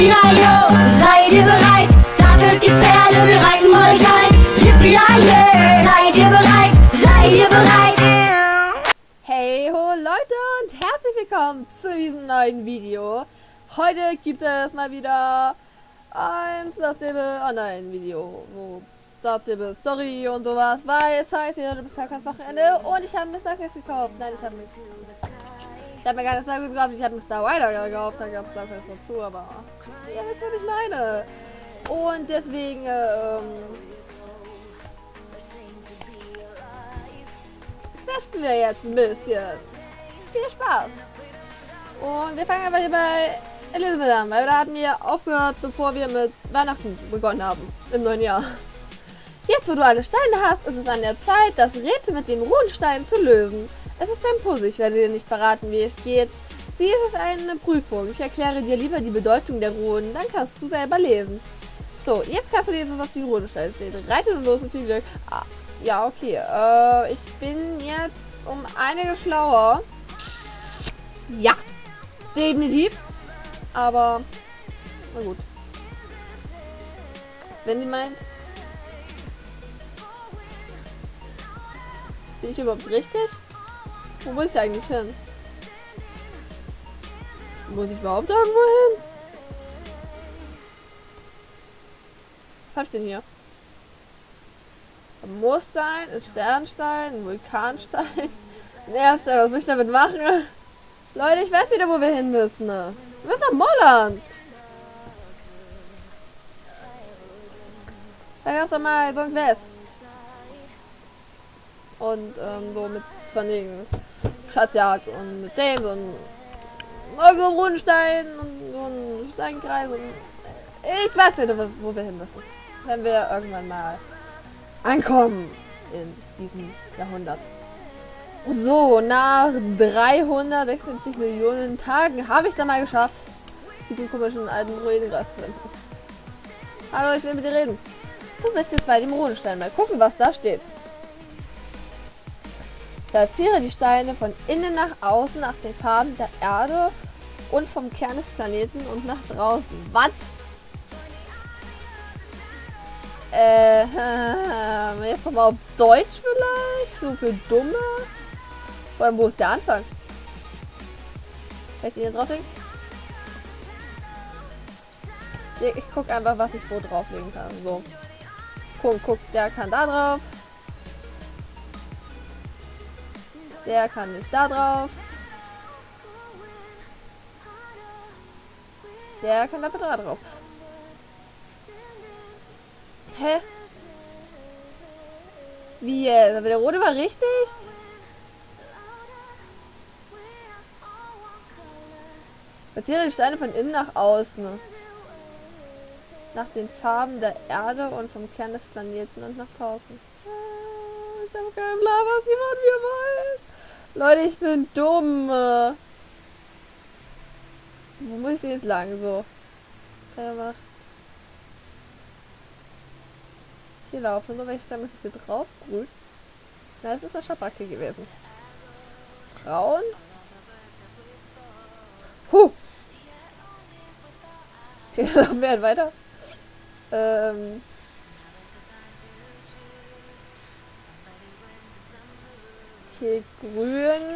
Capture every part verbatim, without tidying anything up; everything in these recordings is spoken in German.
Yippie-Ayo, seid ihr bereit? Zappelt die Pferde, wir reiten euch ein. Yippie-Ayo, seid ihr bereit? Seid ihr bereit? Hey ho Leute und herzlich willkommen zu diesem neuen Video. Heute gibt es mal wieder ein Startable Online Video, wo Startable Story und sowas, weil es heißt, ihr bist halt ganz Wochenende und ich habe mir Starkes gekauft. Nein, ich habe nicht. Ich habe mir gar nicht Star gekauft, ich habe mir Star Rider gekauft, dann gab es Star Quest dazu, aber ja, das war nicht meine. Und deswegen, ähm, testen wir jetzt ein bisschen. Viel Spaß! Und wir fangen einfach hier bei Elisabeth an, weil da hatten wir aufgehört, bevor wir mit Weihnachten begonnen haben, im neuen Jahr. Jetzt, wo du alle Steine hast, ist es an der Zeit, das Rätsel mit den Runensteinen zu lösen. Es ist ein Puzzle, ich werde dir nicht verraten, wie es geht. Sie ist es eine Prüfung. Ich erkläre dir lieber die Bedeutung der Runen, dann kannst du selber lesen. So, jetzt kannst du lesen, was auf die Runensteine steht. Reite nun los und viel Glück. Ah, ja, okay. Äh, ich bin jetzt um einiges schlauer. Ja, definitiv. Aber, na gut. Wenn sie meint, bin ich überhaupt richtig? Wo muss ich eigentlich hin? Muss ich überhaupt irgendwo hin? Was hab ich denn hier? Ein Moorstein, ein Sternstein, ein Vulkanstein. Ein Erdstein, was will ich damit machen? Leute, ich weiß wieder, wo wir hin müssen. Wir müssen nach Molland. Da gab es doch mal so ein Quest. Und ähm, so mit von den Schatzjagd und mit James und irgendeinem Runenstein und so ein Steinkreis und ich weiß nicht, wo wir hin müssen, wenn wir irgendwann mal ankommen in diesem Jahrhundert. So, nach dreihundertsechsundsiebzig Millionen Tagen habe ich es dann mal geschafft, diesen komischen alten Ruinengras zu finden. Hallo, ich will mit dir reden. Du bist jetzt bei dem Runenstein. Mal gucken, was da steht. Platziere die Steine von innen nach außen, nach den Farben der Erde und vom Kern des Planeten und nach draußen. Was? Äh, jetzt nochmal auf Deutsch vielleicht? So für Dumme? Vor allem, wo ist der Anfang? Kann ich den hier drauflegen? Ich, ich guck einfach, was ich wo drauflegen kann. So. Guck, guck, der kann da drauf. Der kann nicht da drauf. Der kann dafür da drauf. Hä? Wie jetzt? Aber der rote war richtig? Platziere die Steine von innen nach außen. Nach den Farben der Erde und vom Kern des Planeten und nach draußen. Ich habe keinen Plan, was die von mir wollen. Leute, ich bin dumm. Wo muss ich denn jetzt lang? So. Hier laufen, nur welches Stamm ist es hier drauf? Grün. Na, das ist der Schabracke gewesen. Braun. Huh. Hier laufen wir halt weiter. Ähm. Okay, grün.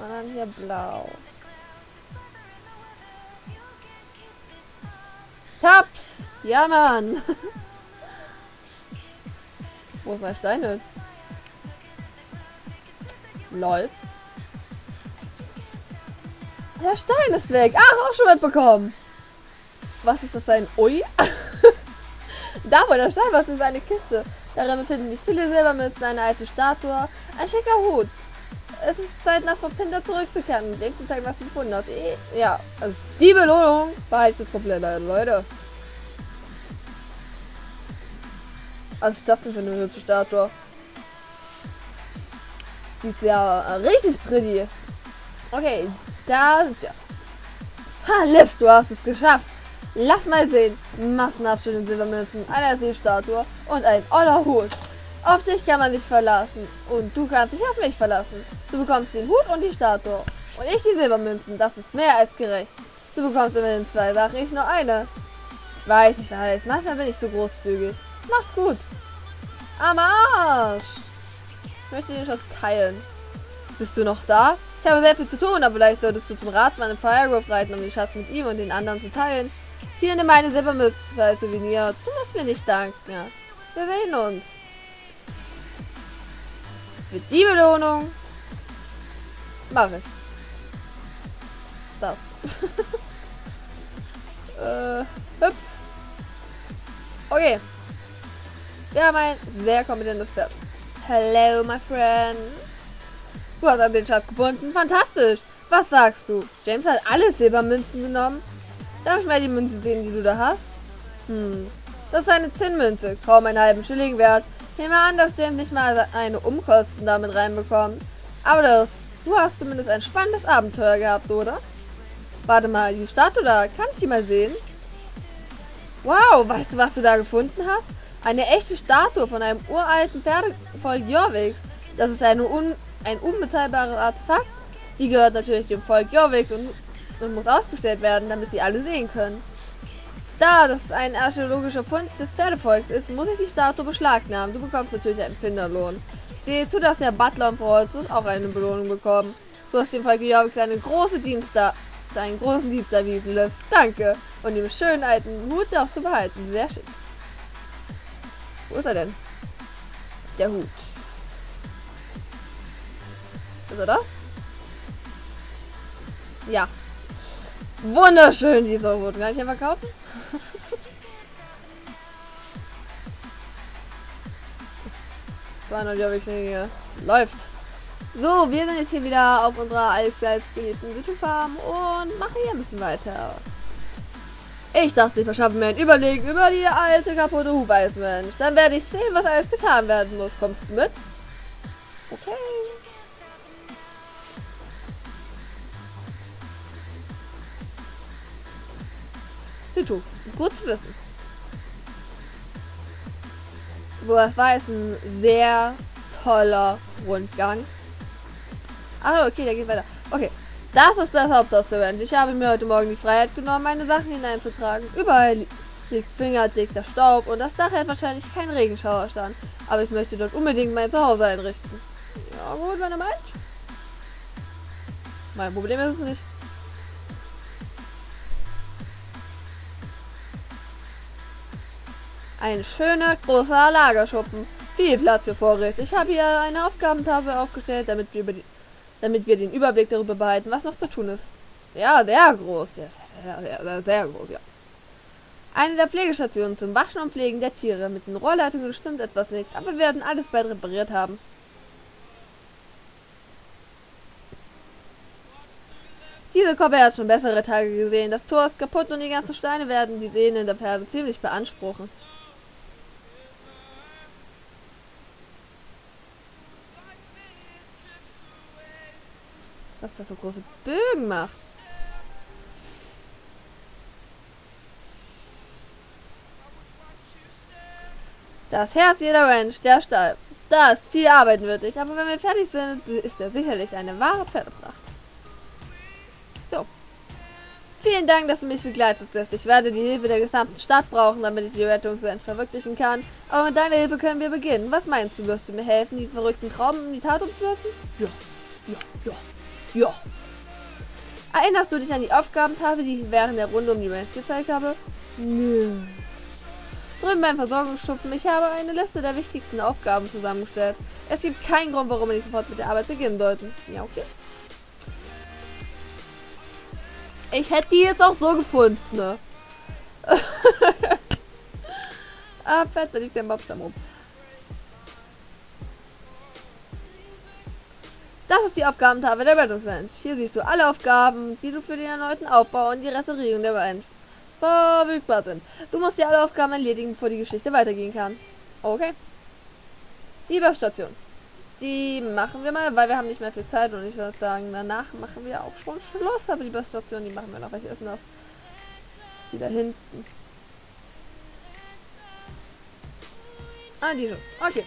Und dann hier blau. Taps! Ja, Mann! Wo ist mein Stein hin? Lol. Der Stein ist weg. Ach, auch schon mitbekommen. Was ist das denn? Ui? Da, wo der Stein war, ist eine Kiste. Darin befinden sich viele Silbermünzen, eine alte Statue, ein schicker Hut. Es ist Zeit, nach Verpinta zurückzukehren und dem zu zeigen, was du gefunden hast. E ja, also die Belohnung behalte ich das komplett, Leute. Was ist das denn für eine hübsche Statue? Die ist ja äh, richtig pretty. Okay, da sind wir. Ha, Liv, du hast es geschafft. Lass mal sehen. Massenhaft schöne Silbermünzen, eine Seestatue und ein oller Hut. Auf dich kann man sich verlassen. Und du kannst dich auf mich verlassen. Du bekommst den Hut und die Statue. Und ich die Silbermünzen. Das ist mehr als gerecht. Du bekommst immerhin zwei Sachen, nicht nur eine. Ich weiß, ich weiß. Manchmal bin ich zu großzügig. Mach's gut. Am Arsch. Ich möchte den Schatz teilen. Bist du noch da? Ich habe sehr viel zu tun, aber vielleicht solltest du zum Ratmann im Feiergruppe reiten, um den Schatz mit ihm und den anderen zu teilen. Hier, nimm meine Silbermütze als Souvenir. Du musst mir nicht danken. Ja. Wir sehen uns. Für die Belohnung mache ich das. äh, hüpf. Okay. Wir haben ein sehr kompetentes Pferd. Hello, my friend. Du hast also den Schatz gefunden. Fantastisch. Was sagst du? James hat alle Silbermünzen genommen. Darf ich mal die Münzen sehen, die du da hast? Hm. Das ist eine Zinnmünze. Kaum einen halben Schilling wert. Ich nehme an, dass James nicht mal eine Umkosten damit reinbekommt. Aber das, du hast zumindest ein spannendes Abenteuer gehabt, oder? Warte mal, die Statue da. Kann ich die mal sehen? Wow, weißt du, was du da gefunden hast? Eine echte Statue von einem uralten Pferdevolk Jorviks. Das ist eine un ein unbezahlbares Artefakt. Die gehört natürlich dem Volk Jorviks und, und muss ausgestellt werden, damit sie alle sehen können. Da das ein archäologischer Fund des Pferdevolks ist, muss ich die Statue beschlagnahmen. Du bekommst natürlich einen Finderlohn. Ich sehe zu, dass der Butler und Frau Holzus auch eine Belohnung bekommen. Du hast dem Volk Jorviks einen großen Dienst einen großen Dienst erwiesen, Liv. Danke. Und den schönen alten Hut darfst du behalten. Sehr schön. Wo ist er denn? Der Hut. Ist er das? Ja. Wunderschön, dieser Hut. Kann ich den verkaufen? zweihundert Jorviklinge. Läuft. So, wir sind jetzt hier wieder auf unserer allseits geliebten Situfarm und machen hier ein bisschen weiter. Ich dachte, ich verschaffe mir ein Überlegen über die alte kaputte Hufeisenmensch. Dann werde ich sehen, was alles getan werden muss. Kommst du mit? Okay. Situ, gut zu wissen. So, das war jetzt ein sehr toller Rundgang. Ah, okay, der geht weiter. Okay, das ist das Haupthaus-Event. Ich habe mir heute Morgen die Freiheit genommen, meine Sachen hineinzutragen. Überall liegt fingerdicker Staub und das Dach hat wahrscheinlich keinen Regenschauerstand. Aber ich möchte dort unbedingt mein Zuhause einrichten. Ja gut, wenn du meinst. Mein Problem ist es nicht. Ein schöner, großer Lagerschuppen. Viel Platz für Vorräte. Ich habe hier eine Aufgabentafel aufgestellt, damit wir, über die, damit wir den Überblick darüber behalten, was noch zu tun ist. Ja, sehr groß. Sehr, sehr, sehr, sehr, sehr groß, ja. Eine der Pflegestationen zum Waschen und Pflegen der Tiere. Mit den Rohrleitungen stimmt etwas nicht, aber wir werden alles bald repariert haben. Diese Koppe hat schon bessere Tage gesehen. Das Tor ist kaputt und die ganzen Steine werden die Sehnen der Pferde ziemlich beanspruchen. Dass das so große Bögen macht. Das Herz jeder Ranch, der Stall. Da ist viel Arbeit nötig, aber wenn wir fertig sind, ist er sicherlich eine wahre Pferdepracht. So. Vielen Dank, dass du mich begleitest, Liv. Ich werde die Hilfe der gesamten Stadt brauchen, damit ich die Rettungswelt verwirklichen kann. Aber mit deiner Hilfe können wir beginnen. Was meinst du, wirst du mir helfen, die verrückten Trauben in die Tat umzusetzen? Ja, ja, ja. Ja. Erinnerst du dich an die Aufgabentafel, die ich während der Runde um die Welt gezeigt habe? Nö. Drüben beim Versorgungsschuppen, ich habe eine Liste der wichtigsten Aufgaben zusammengestellt. Es gibt keinen Grund, warum wir nicht sofort mit der Arbeit beginnen sollten. Ja, okay. Ich hätte die jetzt auch so gefunden, ne? Ah, fett, da liegt der Bobstamm rum. Das ist die Aufgabentafel der Weltungswelt. Hier siehst du alle Aufgaben, die du für den erneuten Aufbau und die Restaurierung der Welt verfügbar sind. Du musst dir alle Aufgaben erledigen, bevor die Geschichte weitergehen kann. Okay. Die Busstation. Die machen wir mal, weil wir haben nicht mehr viel Zeit und ich würde sagen, danach machen wir auch schon Schluss. Aber die Busstation, die machen wir noch. Welche ist denn das? Ist die da hinten? Ah, die schon. Okay.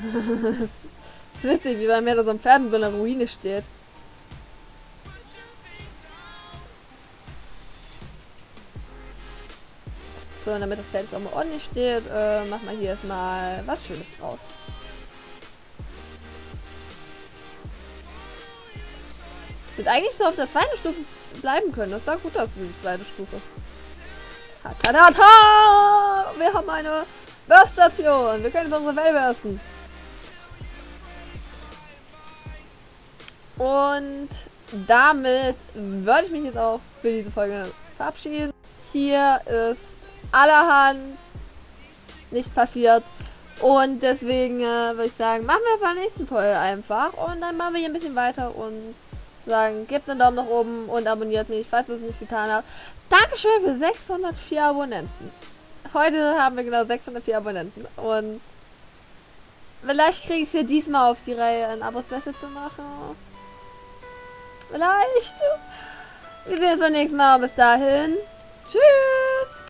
Das ist witzig, wie bei mir da so ein Pferd in so einer Ruine steht. So, und damit das Pferd jetzt auch mal ordentlich steht, äh, machen wir hier erstmal was Schönes draus. Wird eigentlich so auf der zweiten Stufe bleiben können. Das sah gut aus für die zweite Stufe. Ta ta ta ta! Wir haben eine Burststation. Wir können jetzt unsere Welle bursten. Und damit würde ich mich jetzt auch für diese Folge verabschieden. Hier ist allerhand nicht passiert. Und deswegen äh, würde ich sagen, machen wir bei der nächsten Folge einfach. Und dann machen wir hier ein bisschen weiter und sagen, gebt einen Daumen nach oben und abonniert mich, falls ihr es nicht getan habt. Dankeschön für sechshundertvier Abonnenten. Heute haben wir genau sechshundertvier Abonnenten und vielleicht kriege ich es hier diesmal auf die Reihe, ein Abo-Special zu machen. Vielleicht. Wir sehen uns beim nächsten Mal. Bis dahin. Tschüss.